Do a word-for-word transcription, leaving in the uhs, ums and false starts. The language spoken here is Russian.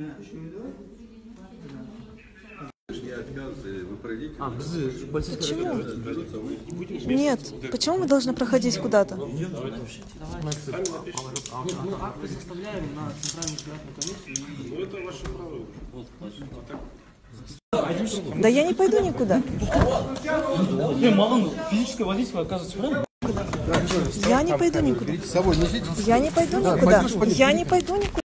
А, почему? Нет, почему мы должны проходить куда-то? Да я не пойду никуда. Физическое воздействие оказывается прям. Я не пойду никуда. Я не пойду никуда. Я не пойду никуда.